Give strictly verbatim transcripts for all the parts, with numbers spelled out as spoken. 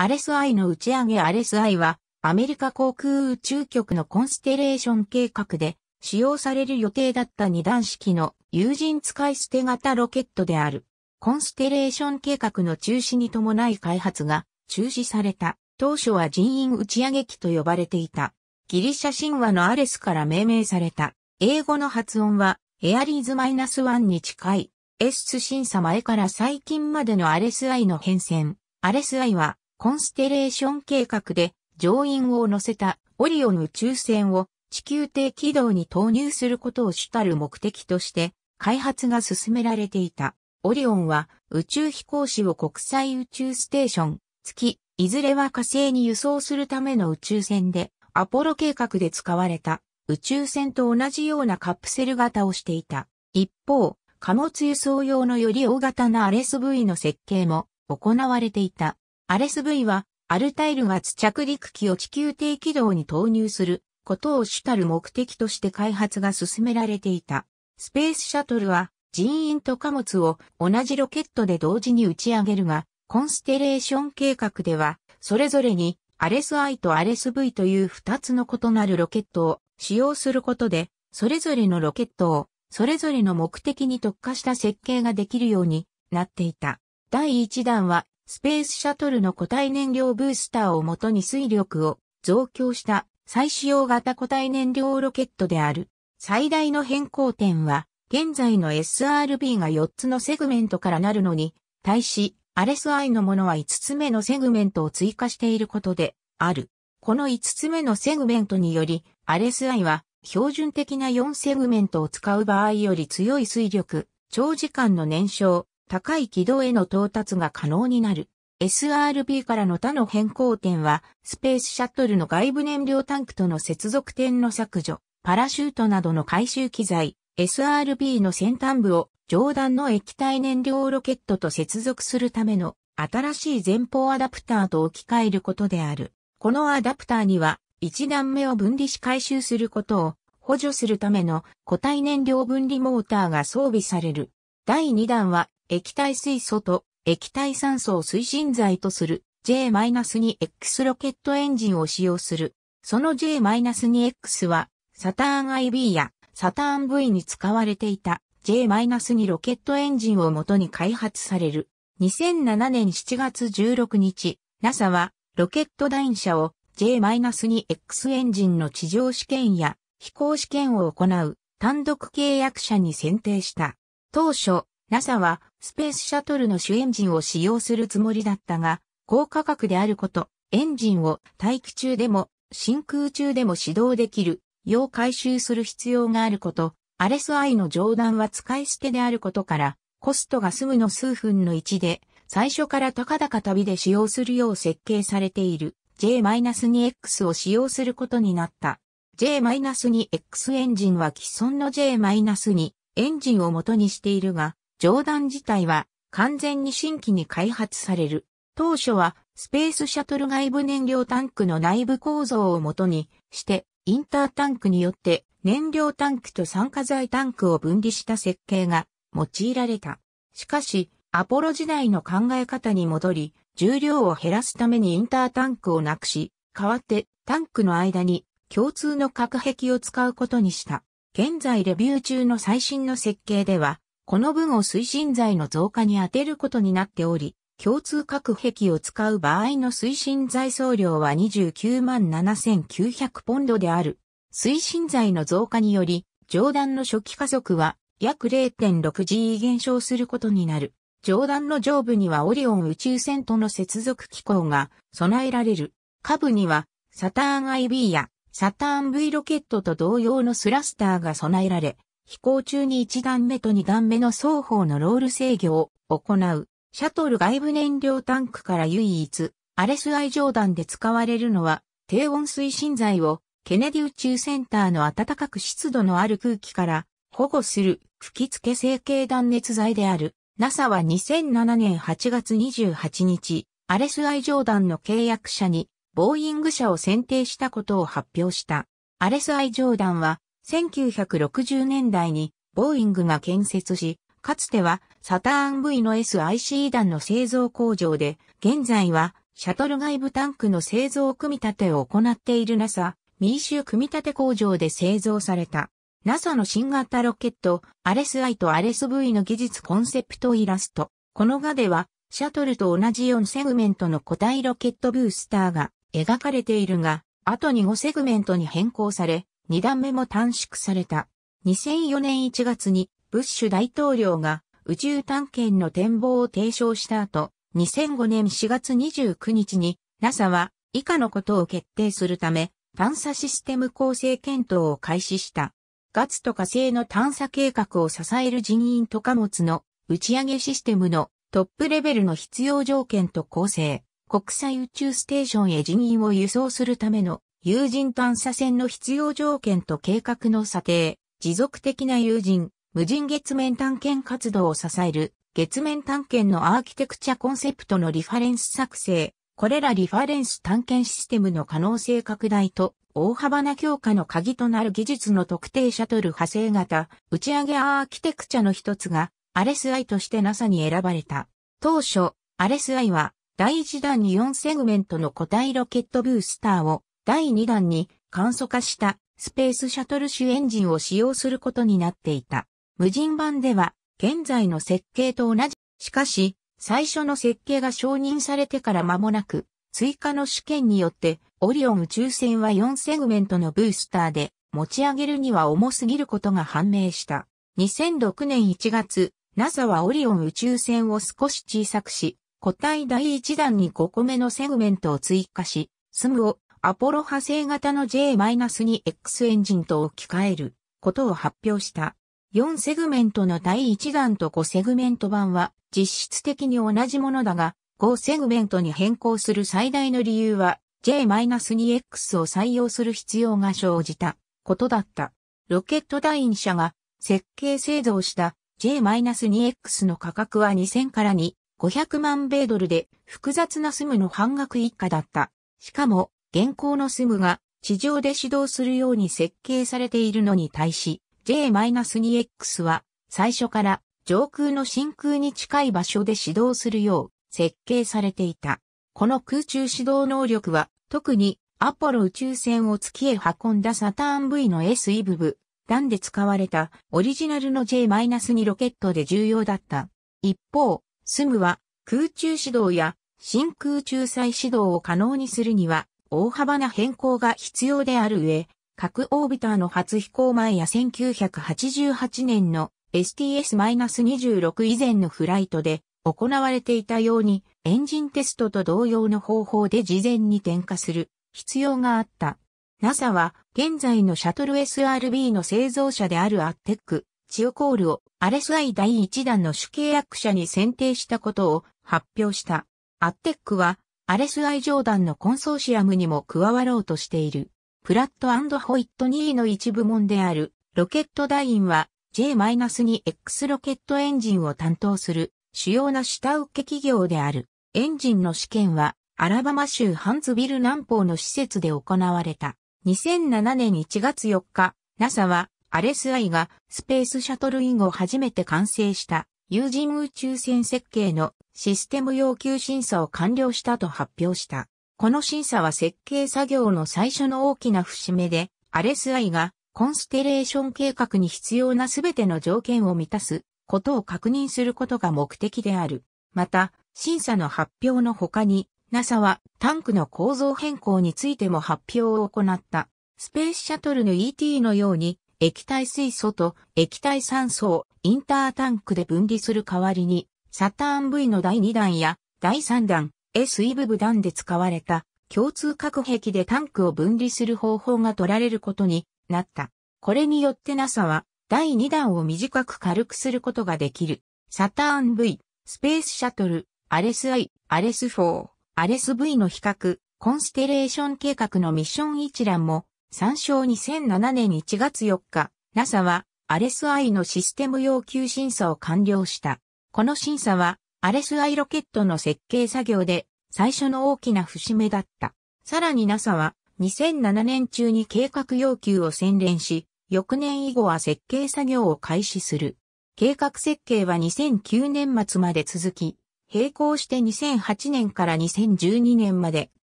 アールエスアイ の打ち上げ アールエスアイ はアメリカ航空宇宙局のコンステレーション計画で使用される予定だった二段式の有人使い捨て型ロケットである。コンステレーション計画の中止に伴い開発が中止された。当初は人員打ち上げ機と呼ばれていた。ギリシャ神話のアレスから命名された。英語の発音はエアリーズ マイナスワン に近い。エス 審査前から最近までの アールエスアイ の変遷。アールエスアイ はコンステレーション計画で乗員を乗せたオリオン宇宙船を地球底軌道に投入することを主たる目的として開発が進められていた。オリオンは宇宙飛行士を国際宇宙ステーション、月、いずれは火星に輸送するための宇宙船でアポロ計画で使われた宇宙船と同じようなカプセル型をしていた。一方、貨物輸送用のより大型な アールエスブイ の設計も行われていた。アールエスブイ は、アルタイル月着陸機を地球底軌道に投入することを主たる目的として開発が進められていた。スペースシャトルは、人員と貨物を同じロケットで同時に打ち上げるが、コンステレーション計画では、それぞれに アールエスアイ と アールエスブイ というふたつの異なるロケットを使用することで、それぞれのロケットを、それぞれの目的に特化した設計ができるようになっていた。だいいちだんは、スペースシャトルの固体燃料ブースターをもとに推力を増強した再使用型固体燃料ロケットである。最大の変更点は、現在の エスアールビー がよっつのセグメントからなるのに、対し、アールエスアイ のものはいつつめのセグメントを追加していることである。このいつつめのセグメントにより、アールエスアイ は標準的なよんセグメントを使う場合より強い推力、長時間の燃焼、高い軌道への到達が可能になる。エスアールビー からの他の変更点は、スペースシャトルの外部燃料タンクとの接続点の削除、パラシュートなどの回収機材、エスアールビー の先端部を上段の液体燃料ロケットと接続するための新しい前方アダプターと置き換えることである。このアダプターには、一段目を分離し回収することを補助するための固体燃料分離モーターが装備される。だいにだんは、液体水素と液体酸素を推進剤とする ジェイ にエックス ロケットエンジンを使用する。その ジェイ にエックス はサターン アイビー やサターン ブイ に使われていた ジェイ に ロケットエンジンをもとに開発される。にせんななねんしちがつじゅうろくにち、ナサ はロケット弾射を ジェイ にエックス エンジンの地上試験や飛行試験を行う単独契約者に選定した。当初、ナサ はスペースシャトルの主エンジンを使用するつもりだったが、高価格であること、エンジンを大気中でも真空中でも始動できるよう回収する必要があること、アールエスアイ の上段は使い捨てであることから、コストが済むの数分のいちで、最初から高々旅で使用するよう設計されている ジェイ にエックス を使用することになった。ジェイ にエックス エンジンは既存の ジェイ に エンジンを元にしているが、上段自体は完全に新規に開発される。当初はスペースシャトル外部燃料タンクの内部構造を元にしてインタータンクによって燃料タンクと酸化剤タンクを分離した設計が用いられた。しかしアポロ時代の考え方に戻り重量を減らすためにインタータンクをなくし、代わってタンクの間に共通の隔壁を使うことにした。現在レビュー中の最新の設計ではこの分を推進剤の増加に充てることになっており、共通隔壁を使う場合の推進剤総量はにじゅうきゅうまんななせんきゅうひゃくポンドである。推進剤の増加により、上段の初期加速は約 れいてんろくジー 減少することになる。上段の上部にはオリオン宇宙船との接続機構が備えられる。下部にはサターン アイビー やサターン ブイ ロケットと同様のスラスターが備えられ、飛行中にいちだんめとにだんめの双方のロール制御を行う。シャトル外部燃料タンクから唯一、アールエスアイ 上段で使われるのは、低温推進剤をケネディ宇宙センターの暖かく湿度のある空気から保護する吹き付け成形断熱材である。ナサ はにせんななねんはちがつにじゅうはちにち、アールエスアイ 上段の契約者に、ボーイング社を選定したことを発表した。アールエスアイ 上段は、せんきゅうひゃくろくじゅうねんだいにボーイングが建設し、かつてはサターン ブイ の エスアイシー 弾の製造工場で、現在はシャトル外部タンクの製造組み立てを行っている ナサ ミーシュ組み立て工場で製造された ナサ の新型ロケット アールエスアイ と アールエスブイ の技術コンセプトイラスト。この画ではシャトルと同じよんセグメントの固体ロケットブースターが描かれているが、あとにごセグメントに変更され、に段目も短縮された。にせんよねんいちがつにブッシュ大統領が宇宙探検の展望を提唱した後、にせんごねんしがつにじゅうくにちに ナサ は以下のことを決定するため探査システム構成検討を開始した。月と火星の探査計画を支える人員と貨物の打ち上げシステムのトップレベルの必要条件と構成、国際宇宙ステーションへ人員を輸送するための有人探査船の必要条件と計画の査定、持続的な有人、無人月面探検活動を支える月面探検のアーキテクチャコンセプトのリファレンス作成、これらリファレンス探検システムの可能性拡大と大幅な強化の鍵となる技術の特定シャトル派生型打ち上げアーキテクチャの一つが アールエスアイ として ナサ に選ばれた。当初 アールエスアイ はだいいち段によんセグメントの固体ロケットブースターをだいに段に簡素化したスペースシャトル主エンジンを使用することになっていた。無人版では現在の設計と同じ。しかし、最初の設計が承認されてから間もなく、追加の試験によって、オリオン宇宙船はよんセグメントのブースターで、持ち上げるには重すぎることが判明した。にせんろくねんいちがつ、ナサ はオリオン宇宙船を少し小さくし、固体だいいち段にごこめのセグメントを追加し、エスエムをアポロ派生型の ジェイツーエックス エンジンと置き換えることを発表した。よんセグメントのだいいち段とごセグメント版は実質的に同じものだが、ごセグメントに変更する最大の理由は ジェイツーエックス を採用する必要が生じたことだった。ロケットダイン社が設計製造した ジェイツーエックス の価格はにせんからにせんごひゃくまんべいドルで複雑なエスエムの半額以下だった。しかも現行のエスエムが地上で始動するように設計されているのに対し、ジェイツーエックス は最初から上空の真空に近い場所で始動するよう設計されていた。この空中始動能力は特にアポロ宇宙船を月へ運んだサターン ブイ の エスイー 部分段で使われたオリジナルの ジェイツー ロケットで重要だった。一方、エスエムは空中始動や真空中再始動を可能にするには大幅な変更が必要である上、各オービターの初飛行前やせんきゅうひゃくはちじゅうはちねんの エスティーエスにじゅうろく 以前のフライトで行われていたようにエンジンテストと同様の方法で事前に点火する必要があった。ナサ は現在のシャトル エスアールビー の製造者であるアッテック、チオコールを アールエスアイ だいいち弾の主契約者に選定したことを発表した。アッテックは アールエスアイ 上段のコンソーシアムにも加わろうとしている。プラット&ホイットニーの一部門であるロケットダインは ジェイツーエックス ロケットエンジンを担当する主要な下請け企業である。エンジンの試験はアラバマ州ハンズビル南方の施設で行われた。にせんななねんいちがつよっか、ナサ は アールエスアイ がスペースシャトル以後初めて完成した有人宇宙船設計のシステム要求審査を完了したと発表した。この審査は設計作業の最初の大きな節目で、アールエスアイ がコンステレーション計画に必要なすべての条件を満たすことを確認することが目的である。また、審査の発表の他に、ナサ はタンクの構造変更についても発表を行った。スペースシャトルの イーティー のように、液体水素と液体酸素をインタータンクで分離する代わりに、サターン ブイ のだいに段やだいさん段、エスイー 部分段で使われた共通隔壁でタンクを分離する方法が取られることになった。これによって ナサ はだいに段を短く軽くすることができる。サターン ブイ、スペースシャトル、アールエスアイ、アールエスフォー、アールエスブイ の比較、コンステレーション計画のミッション一覧も参照。にせんななねんいちがつよっか、ナサ は アールエスアイ のシステム要求審査を完了した。この審査は アールエスアイ ロケットの設計作業で最初の大きな節目だった。さらに ナサ はにせんななねん中に計画要求を洗練し、翌年以後は設計作業を開始する。計画設計はにせんきゅうねん末まで続き、並行してにせんはちねんからにせんじゅうにねんまで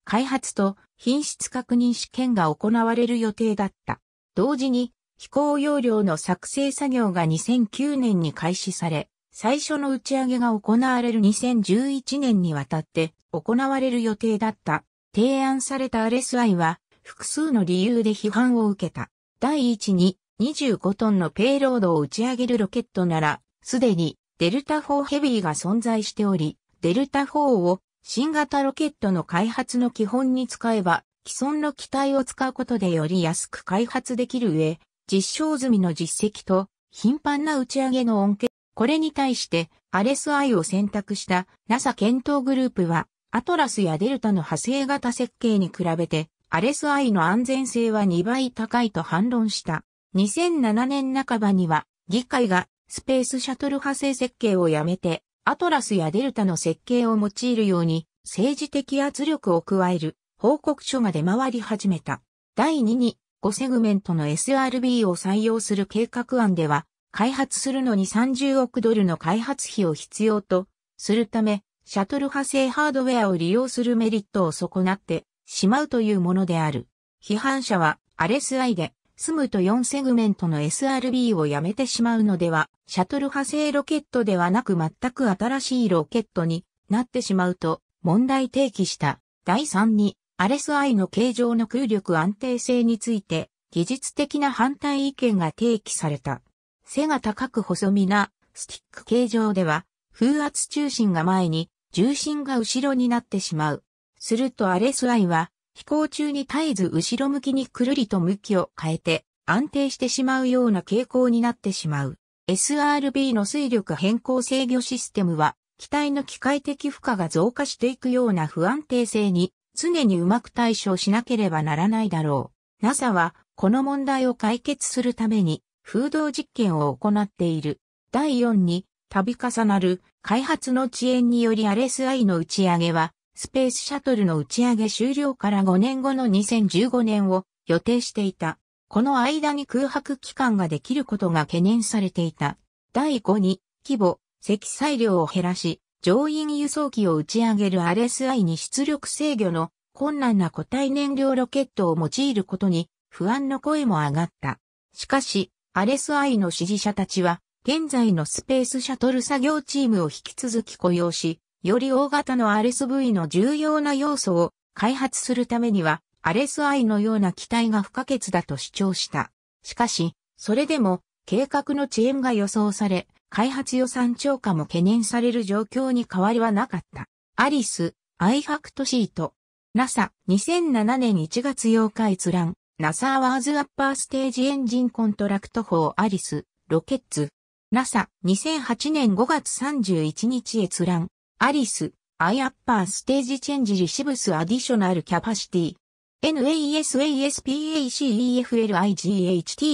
開発と品質確認試験が行われる予定だった。同時に飛行要領の作成作業がにせんきゅうねんに開始され、最初の打ち上げが行われるにせんじゅういちねんにわたって行われる予定だった。提案された アールエスアイ は複数の理由で批判を受けた。第一ににじゅうごトンのペイロードを打ち上げるロケットなら、すでにデルタフォーヘビーが存在しており、デルタフォーを新型ロケットの開発の基本に使えば、既存の機体を使うことでより安く開発できる上、実証済みの実績と頻繁な打ち上げの恩恵。これに対して、アールエスアイ を選択した ナサ 検討グループは、アトラスやデルタの派生型設計に比べて、アールエスアイ の安全性はにばい高いと反論した。にせんななねんなかばには、議会がスペースシャトル派生設計をやめて、アトラスやデルタの設計を用いるように、政治的圧力を加える報告書が出回り始めた。第二に、ごセグメントの エスアールビー を採用する計画案では、開発するのにさんじゅうおくドルの開発費を必要とするため、シャトル派生ハードウェアを利用するメリットを損なってしまうというものである。批判者は、アールエスアイ で、スムとよんセグメントの エスアールビー をやめてしまうのでは、シャトル派生ロケットではなく全く新しいロケットになってしまうと問題提起した。だいさんに、アールエスアイ の形状の空力安定性について、技術的な反対意見が提起された。背が高く細身なスティック形状では、風圧中心が前に、重心が後ろになってしまう。すると アールエスアイ は、飛行中に絶えず後ろ向きにくるりと向きを変えて、安定してしまうような傾向になってしまう。エスアールビー の推力変更制御システムは、機体の機械的負荷が増加していくような不安定性に、常にうまく対処しなければならないだろう。ナサ は、この問題を解決するために、風洞実験を行っている。だいよんに、度重なる開発の遅延により アールエスアイ の打ち上げは、スペースシャトルの打ち上げ終了からごねんごのにせんじゅうごねんを予定していた。この間に空白期間ができることが懸念されていた。だいごに、規模、積載量を減らし、乗員輸送機を打ち上げる アールエスアイ に出力制御の困難な固体燃料ロケットを用いることに不安の声も上がった。しかし、アールエスアイ の支持者たちは、現在のスペースシャトル作業チームを引き続き雇用し、より大型の アールエスブイ の重要な要素を開発するためには、アールエスアイ のような機体が不可欠だと主張した。しかし、それでも、計画の遅延が予想され、開発予算超過も懸念される状況に変わりはなかった。アリス、アイファクトシート。ナサ にせんななねんいちがつようか閲覧。ナサ Awards Upper Stage Engine Contract for Alice, Rockets。ナサ にせんはちねんごがつさんじゅういちにち閲覧。アリス、アイアッパーステージチェンジリシブスアディショナルキャパシティ。ナサ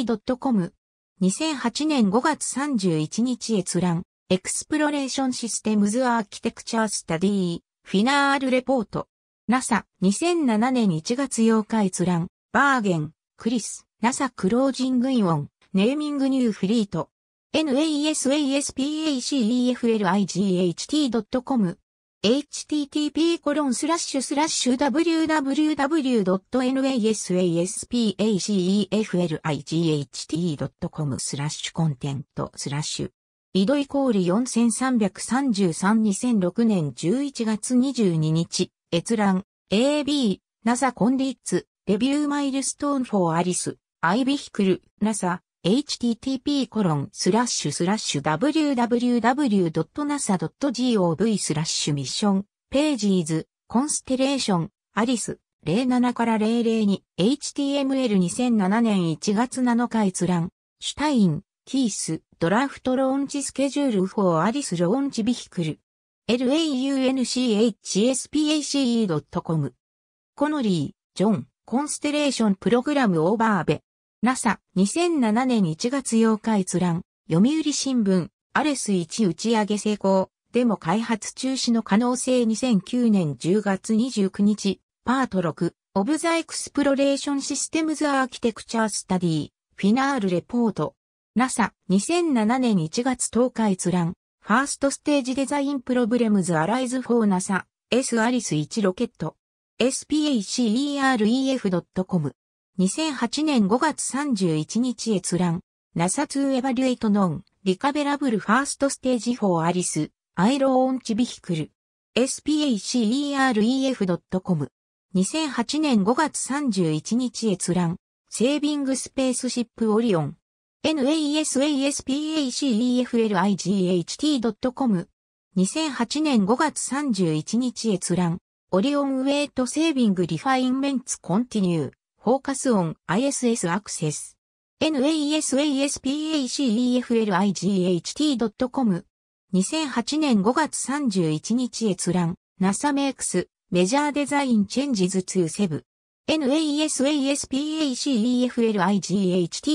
にせんはちねんごがつさんじゅういちにち閲覧。エクスプロレーションシステムズアーキテクチャースタディフィナールレポート。ナサ にせんななねんいちがつようか閲覧。バーゲン、クリス、ナサ クロージングイオン、ネーミングニューフリート。ナサ エイチティーティーピーコロンスラッシュスラッシュダブリュダブリュダブリュドットナサパシフィルドットコムスラッシュコンテントスラッシュ イドイコールよんさんさんさんにせんろくねんじゅういちがつにじゅうににち閲覧 エービー ナサ コンディッツレビューマイルストーンフォーアリスアイビヒクル ナサ エイチティーティーピーコロンスラッシュスラッシュダブリュダブリュダブリュドットナサドットジーオーブイスラッシュミッション ページーズコンステレーションアリス ゼロななからゼロゼロに エイチティーエムエルにせんななねんいちがつなのか閲覧シュタインキースドラフトローンチスケジュールフォーアリスローンチビヒクル ランチスパシードットコム コノリージョンコンステレーションプログラムオーバーベナサ にせんななねんいちがつようか閲覧、読売新聞、アレスワン打ち上げ成功、でも開発中止の可能性にせんきゅうねんじゅうがつにじゅうくにち、パートろく、オブザエクスプロレーションシステムズアーキテクチャースタディ、フィナールレポート。ナサ にせんななねんいちがつとおか閲覧、ファーストステージデザインプロブレムズアライズフォーナサ S アリスワンロケット エス パー レフ ドット コム にせんはちねんごがつさんじゅういちにち閲覧 ナサ ツー Evaluate Non Recoverable First Stage for Alice Air Launch Vehicle エス パー レフ ドット コム にせんはちねんごがつさんじゅういちにち閲覧セービングスペースシップオリオン ナサ パー レフ ドット コム にせんはちねんごがつさんじゅういちにち閲覧オリオンウェイトセービングリファインメンツコンティニューフォーカスオン アイエスエス アクセス ナサ パー レフ ドット コム にせんはちねんごがつさんじゅういちにち閲覧 ナサ Makes Major Design Changes to セブン ナサ パー レフ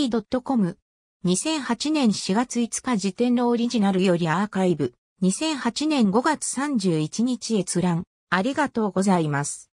ドット コム にせんはちねんしがついつか時点のオリジナルよりアーカイブにせんはちねんごがつさんじゅういちにち閲覧ありがとうございます。